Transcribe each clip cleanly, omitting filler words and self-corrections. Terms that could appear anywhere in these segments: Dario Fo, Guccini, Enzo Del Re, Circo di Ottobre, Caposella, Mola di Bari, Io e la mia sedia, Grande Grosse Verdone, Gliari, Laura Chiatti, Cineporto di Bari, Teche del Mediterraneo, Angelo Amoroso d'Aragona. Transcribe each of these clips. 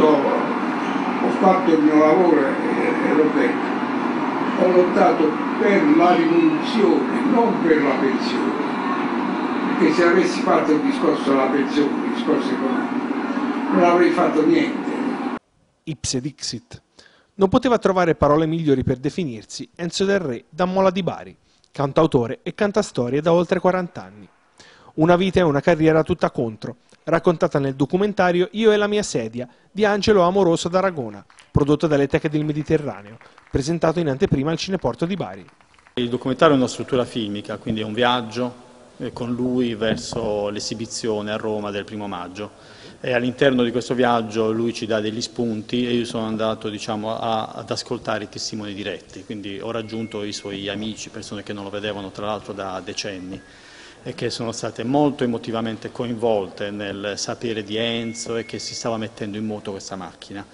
io ho fatto il mio lavoro e l'ho detto, ho lottato per la rivoluzione, non per la pensione, perché se avessi fatto il discorso della pensione, il discorso economico, non avrei fatto niente. Ipse dixit. Non poteva trovare parole migliori per definirsi Enzo Del Re da Mola di Bari, cantautore e cantastorie da oltre 40 anni. Una vita e una carriera tutta contro, raccontata nel documentario Io e la mia sedia di Angelo Amoroso d'Aragona, prodotto dalle Teche del Mediterraneo, presentato in anteprima al Cineporto di Bari. Il documentario è una struttura filmica, quindi è un viaggio con lui verso l'esibizione a Roma del 1° maggio. E all'interno di questo viaggio lui ci dà degli spunti e io sono andato, diciamo, ad ascoltare i testimoni diretti, quindi ho raggiunto i suoi amici, persone che non lo vedevano tra l'altro da decenni e che sono state molto emotivamente coinvolte nel sapere di Enzo e che si stava mettendo in moto questa macchina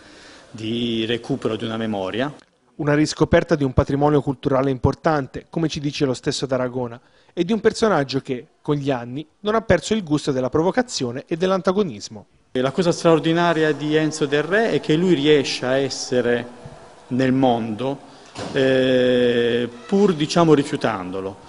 di recupero di una memoria. Una riscoperta di un patrimonio culturale importante, come ci dice lo stesso d'Aragona, e di un personaggio che, con gli anni, non ha perso il gusto della provocazione e dell'antagonismo. La cosa straordinaria di Enzo Del Re è che lui riesce a essere nel mondo pur, diciamo, rifiutandolo.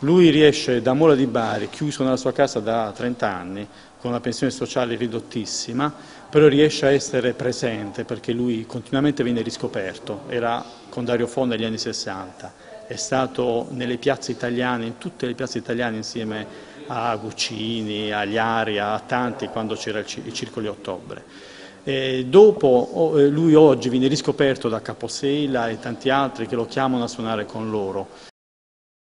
Lui riesce da Mola di Bari, chiuso nella sua casa da 30 anni, con una pensione sociale ridottissima, però riesce a essere presente perché lui continuamente viene riscoperto. Era con Dario Fo negli anni 60, è stato nelle piazze italiane, in tutte le piazze italiane insieme a Guccini, a Gliari, a tanti, quando c'era il Circo di Ottobre. E dopo lui oggi viene riscoperto da Caposella e tanti altri che lo chiamano a suonare con loro